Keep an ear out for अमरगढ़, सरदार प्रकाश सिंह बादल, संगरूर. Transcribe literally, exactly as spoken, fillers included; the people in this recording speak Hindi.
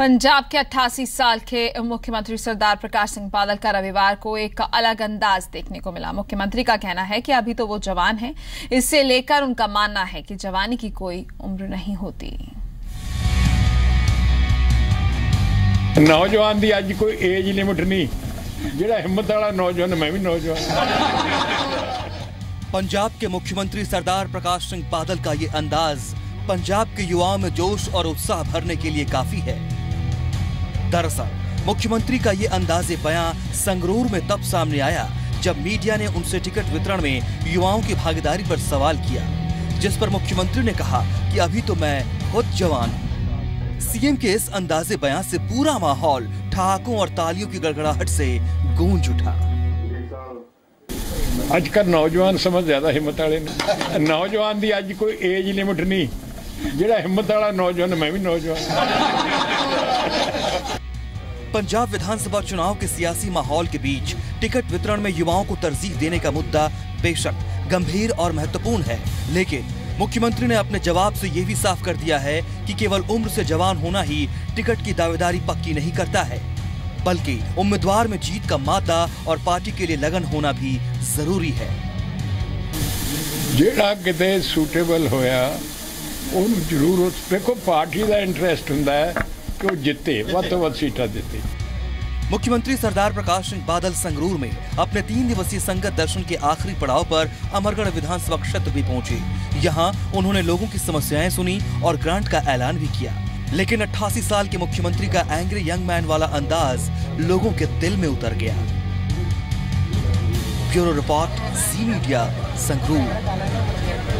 पंजाब के अट्ठासी साल के मुख्यमंत्री सरदार प्रकाश सिंह बादल का रविवार को एक अलग अंदाज देखने को मिला। मुख्यमंत्री का कहना है कि अभी तो वो जवान हैं, इससे लेकर उनका मानना है कि जवानी की कोई उम्र नहीं होती। नौजवान दी आज कोई एज लिमिट नहीं, जेड़ा हिम्मत वाला नौजवान मैं भी नौजवान। पंजाब के मुख्यमंत्री सरदार प्रकाश सिंह बादल का ये अंदाज पंजाब के युवाओं में जोश और उत्साह भरने के लिए काफी है। दरअसल मुख्यमंत्री का ये अंदाजे बयां संगरूर में तब सामने आया जब मीडिया ने उनसे टिकट वितरण में युवाओं की भागीदारी पर सवाल किया, जिस पर मुख्यमंत्री ने कहा कि अभी तो मैं खुद जवान हूँ। सीएम के इस अंदाजे बयां से पूरा माहौल ठहाकों और तालियों की गड़गड़ाहट से गूंज उठा। आजकल नौजवान समझ ज्यादा हिम्मत वाले ने, नौजवान दी आज कोई एज लिमिट नहीं, जेड़ा हिम्मत वाला नौजवान मैं भी नौजवान। पंजाब विधानसभा चुनाव के सियासी माहौल के बीच टिकट वितरण में युवाओं को तरजीह देने का मुद्दा बेशक गंभीर और महत्वपूर्ण है, लेकिन मुख्यमंत्री ने अपने जवाब से ये भी साफ कर दिया है कि केवल उम्र से जवान होना ही टिकट की दावेदारी पक्की नहीं करता है, बल्कि उम्मीदवार में जीत का मादा और पार्टी के लिए लगन होना भी जरूरी है। जेड़ा किते सूटेबल होया उन जरूर उस पे को पार्टी का इंटरेस्ट हुंदा है कि वो जिते वत वत सीटा देते। मुख्यमंत्री सरदार प्रकाश सिंह बादल संगरूर में अपने तीन दिवसीय संगत दर्शन के आखिरी पड़ाव पर अमरगढ़ विधानसभा क्षेत्र भी पहुंचे। यहाँ उन्होंने लोगों की समस्याएं सुनी और ग्रांट का ऐलान भी किया, लेकिन अट्ठासी साल के मुख्यमंत्री का एंग्री यंग मैन वाला अंदाज लोगों के दिल में उतर गया। Bureau report, C media, संगरूर।